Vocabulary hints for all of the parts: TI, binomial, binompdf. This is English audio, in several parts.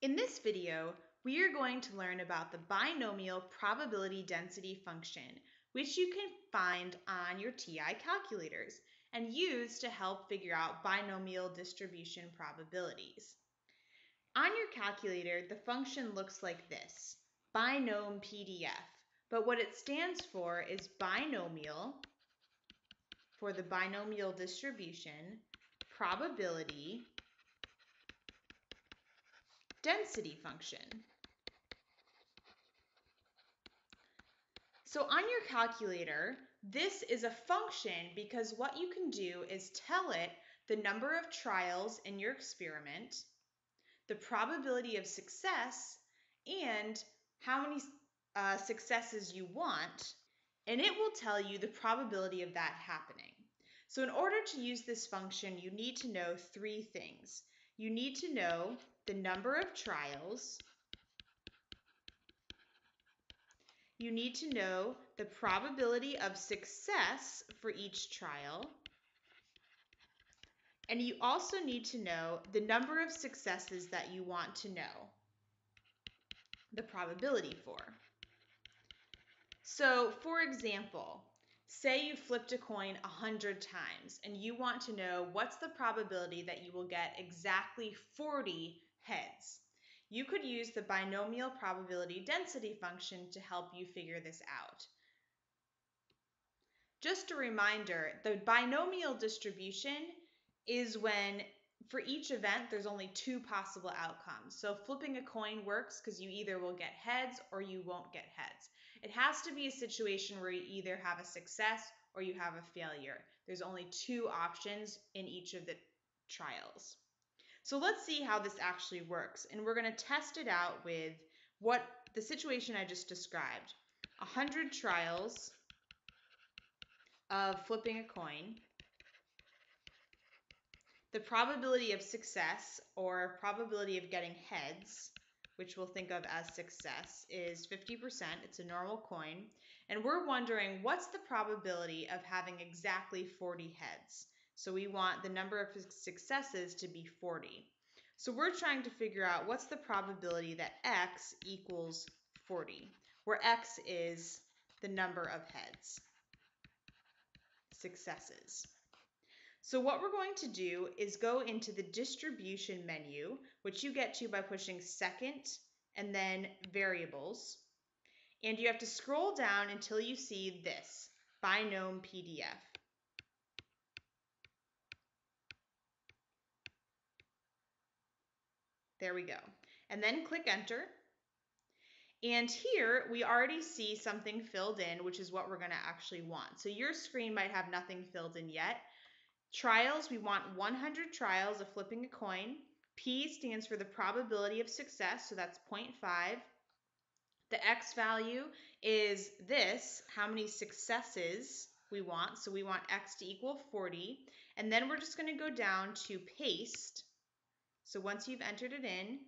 In this video, we are going to learn about the binomial probability density function, which you can find on your TI calculators and use to help figure out binomial distribution probabilities. On your calculator, the function looks like this, binompdf, but what it stands for is binomial, for the binomial distribution, probability, density function. So on your calculator, this is a function because what you can do is tell it the number of trials in your experiment, the probability of success, and how many successes you want, and it will tell you the probability of that happening. So in order to use this function, you need to know three things. You need to know the number of trials, you need to know the probability of success for each trial, and you also need to know the number of successes that you want to know the probability for. So for example, say you flipped a coin 100 times and you want to know what's the probability that you will get exactly 40 heads. You could use the binomial probability density function to help you figure this out. Just a reminder, the binomial distribution is when for each event there's only two possible outcomes. So flipping a coin works because you either will get heads or you won't get heads. It has to be a situation where you either have a success or you have a failure. There's only two options in each of the trials. So let's see how this actually works, and we're going to test it out with what the situation I just described. 100 trials of flipping a coin, the probability of success, or probability of getting heads, which we'll think of as success, is 50%. It's a normal coin. And we're wondering, what's the probability of having exactly 40 heads? So we want the number of successes to be 40. So we're trying to figure out what's the probability that X equals 40, where X is the number of heads, successes. So what we're going to do is go into the distribution menu, which you get to by pushing second and then variables. And you have to scroll down until you see this, binompdf. There we go. And then click enter. And here we already see something filled in, which is what we're going to actually want. So your screen might have nothing filled in yet. Trials, we want 100 trials of flipping a coin. P stands for the probability of success, so that's 0.5. The X value is this, how many successes we want. So we want X to equal 40. And then we're just going to go down to paste. So once you've entered it in,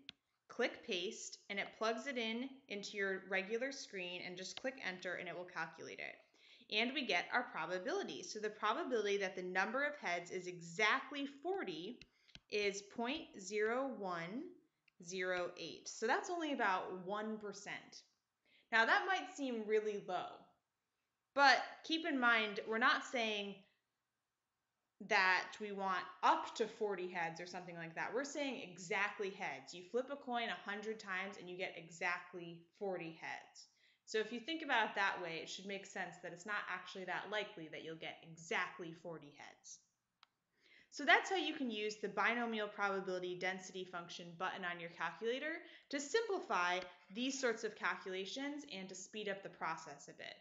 click paste, and it plugs it in into your regular screen, and just click enter and it will calculate it. And we get our probability. So the probability that the number of heads is exactly 40 is 0.0108. So that's only about 1%. Now that might seem really low, but keep in mind, we're not saying that we want up to 40 heads or something like that. We're saying exactly heads. You flip a coin 100 times and you get exactly 40 heads. So if you think about it that way, it should make sense that it's not actually that likely that you'll get exactly 40 heads. So that's how you can use the binomial probability density function button on your calculator to simplify these sorts of calculations and to speed up the process a bit.